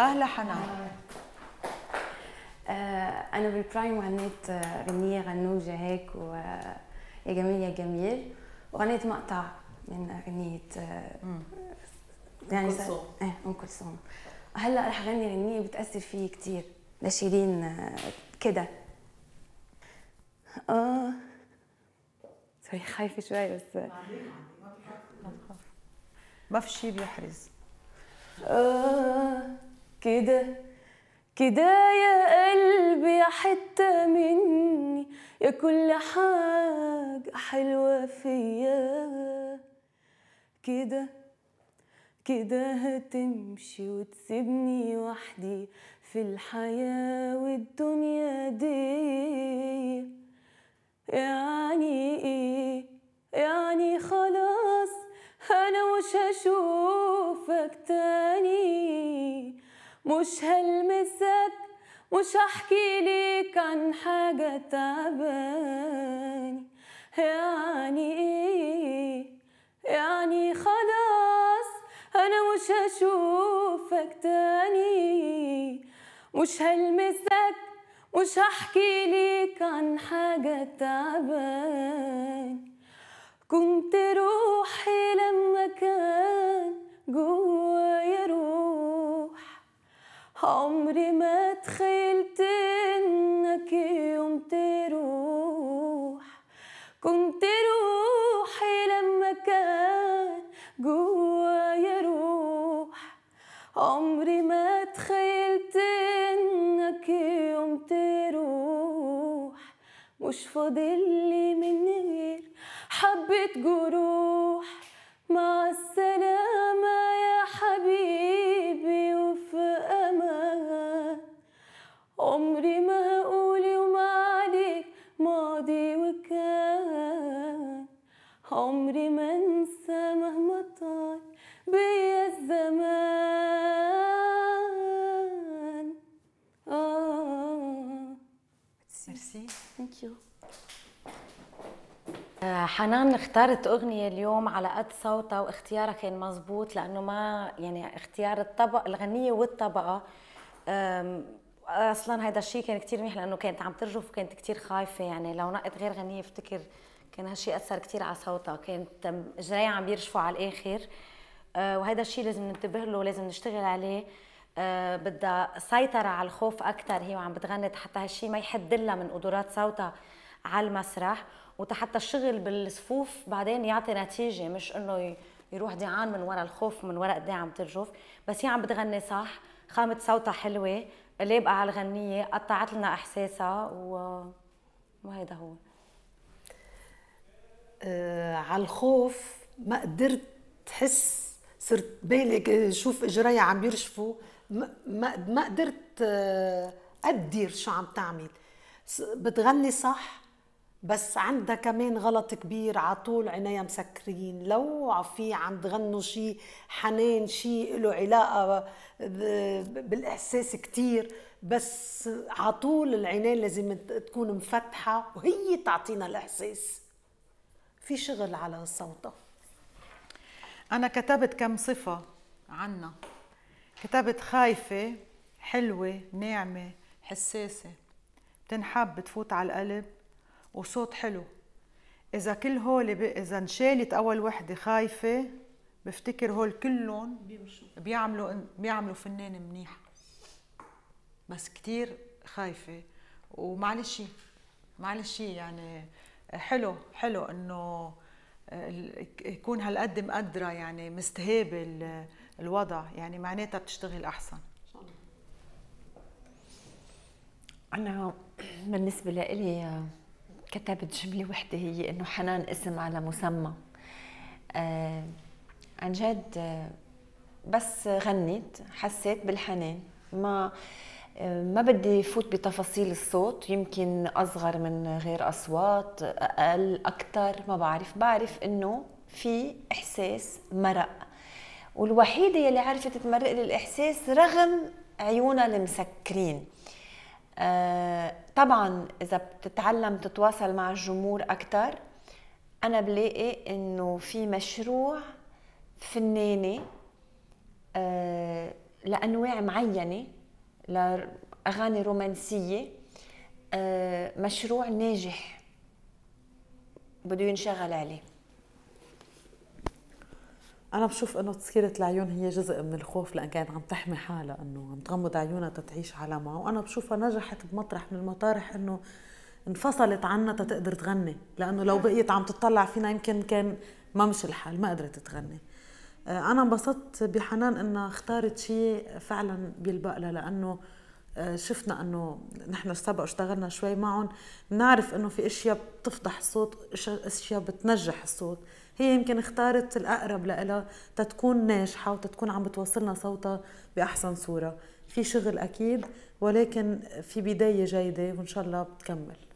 اهلا حنان. انا بالبرايم غنيت غنيه غنوجه هيك ويا جميل يا جميل، وغنيت مقطع من غنيه يعني ام كلثوم. هلا رح اغني غنيه بتاثر فيي كثير لشيرين كده. سوري خايفه شوي بس ما في شيء بيحرز. كده كده يا قلبي، يا حتة مني، يا كل حاجة حلوة فيا. كده كده هتمشي وتسيبني وحدي في الحياة والدنيا دي. يعني ايه؟ يعني خلاص انا مش هشوفك تاني، مش هلمسك، مش هحكي ليك عن حاجة تعباني. يعني ايه؟ يعني خلاص انا مش هشوفك تاني، مش هلمسك، مش هحكي ليك عن حاجة تعباني. كنت روحي لما كان جوايا روح، عمري ما تخيلت انك يوم تروح. كنت روحي لما كان جوايا روح، عمري ما تخيلت انك يوم تروح. مش فاضلي من غير حبة جروح. مع السلامة يا حبيبي وفي أمان. عمري ما هقول يوم عليك ماضي وكان، عمري ما انسى مهما طال بيا الزمان. ميرسي ثانك يو. حنان اختارت اغنيه اليوم على قد صوتها، واختيارها كان مزبوط لانه ما يعني اختيار الطبق الغنيه والطبقه. اصلا هذا الشيء كان كثير منيح لانه كانت عم ترجف وكانت كثير خايفه، يعني لو نقت غير غنيه افتكر كان هالشيء اثر كثير على صوتها، كانت اجريها عم يرجفوا على الاخر. وهذا الشيء لازم ننتبه له ولازم نشتغل عليه. بدها سيطره على الخوف اكثر هي وعم بتغني، حتى هالشيء ما يحدلها من قدرات صوتها على المسرح، وحتى الشغل بالصفوف بعدين يعطي نتيجه، مش انه يروح جيعان من وراء الخوف من وراء قد عم ترجف. بس هي عم بتغني صح، خامه صوتها حلوه، لابقه على الغنيه، قطعت لنا احساسها وهيدا هو. على الخوف ما قدرت حس، صرت بالي شوف اجري عم يرشفوا، ما قدرت اقدر شو عم تعمل. بتغني صح بس عندها كمان غلط كبير، على طول عينيها مسكرين. لو في عم تغنوا شيء حنان، شيء له علاقه بالاحساس كثير، بس على طول العينين لازم تكون مفتحه وهي تعطينا الاحساس. في شغل على صوتها. انا كتبت كم صفه عنا، كتبت خايفه، حلوه، ناعمه، حساسه، بتنحب، بتفوت على القلب، وصوت حلو. إذا كل هول إذا انشالت أول وحدة خايفة، بفتكر هول كلهم بيعملوا فنانة منيحة. بس كتير خايفة، ومعلش معلش يعني حلو حلو إنه يكون هالقد مقدرة، يعني مستهابة الوضع، يعني معناتها بتشتغل أحسن. أنا بالنسبة لإلي كتبت جملة وحدة، هي إنه حنان اسم على مسمى. عن جد بس غنت حسيت بالحنان، ما بدي فوت بتفاصيل الصوت، يمكن أصغر من غير أصوات، أقل أكتر ما بعرف إنه في إحساس مرق، والوحيدة يلي عرفت تمرق لي الإحساس رغم عيونها المسكرين. طبعا إذا بتتعلم تتواصل مع الجمهور أكتر، أنا بلاقي إنه في مشروع فنانة لانواع معينه، لاغاني رومانسيه، مشروع ناجح بده ينشغل عليه. أنا بشوف إنه تسكيرة العيون هي جزء من الخوف، لأن كانت عم تحمي حالها إنه عم تغمض عيونها تتعيش عالمها، وأنا بشوفها نجحت بمطرح من المطارح إنه انفصلت عنا تتقدر تغني، لأنه لو بقيت عم تطلع فينا يمكن كان ما مش الحال، ما قدرت تغني. أنا انبسطت بحنان إنها اختارت شيء فعلاً بيلبق لها، لأنه شفنا إنه نحن السبق اشتغلنا شوي معهم، بنعرف إنه في أشياء بتفضح الصوت، أشياء بتنجح الصوت. هي يمكن اختارت الأقرب لها تتكون ناجحة وتتكون عم بتوصلنا صوتها بأحسن صورة. في شغل أكيد، ولكن في بداية جيدة وإن شاء الله بتكمل.